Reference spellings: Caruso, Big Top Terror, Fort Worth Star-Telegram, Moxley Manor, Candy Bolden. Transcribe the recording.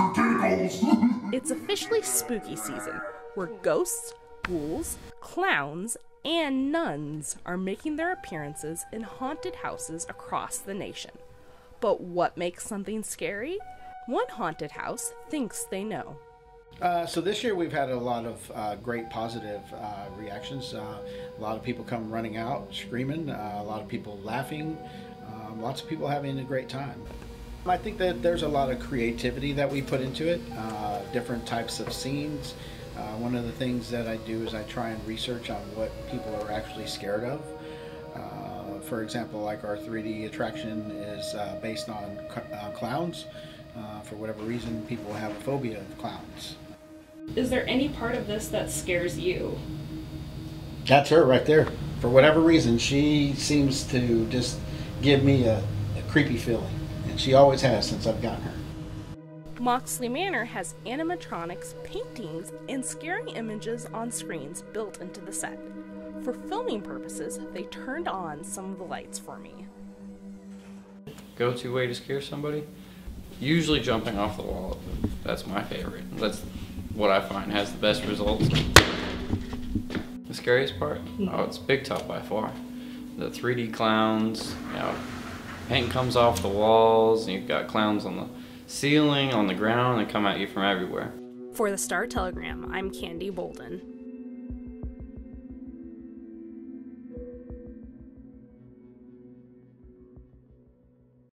Mr. Tickles! It's officially spooky season, where ghosts, ghouls, clowns, and nuns are making their appearances in haunted houses across the nation. But what makes something scary? One haunted house thinks they know. So this year we've had a lot of great positive reactions. A lot of people come running out screaming, a lot of people laughing, lots of people having a great time. I think that there's a lot of creativity that we put into it, different types of scenes. One of the things that I do is I try and research on what people are actually scared of. For example, like our 3D attraction is based on clowns. For whatever reason, people have a phobia of clowns. Is there any part of this that scares you? That's her right there. For whatever reason, she seems to just give me a creepy feeling. And she always has since I've gotten her. Moxley Manor has animatronics, paintings, and scary images on screens built into the set. For filming purposes, they turned on some of the lights for me. Go-to way to scare somebody? Usually jumping off the wall. That's my favorite. That's what I find has the best results. The scariest part? Oh, it's Big Top by far. The 3D clowns, you know, paint comes off the walls, and you've got clowns on the ceiling, on the ground, and come at you from everywhere. For the Star Telegram, I'm Candy Bolden.